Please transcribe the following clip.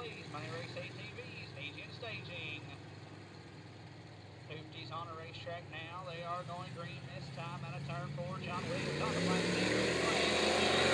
please. Money Race ATV, staging, staging. Hooptie's on a racetrack now. They are going green this time out of turn 4. John Williams on the flag.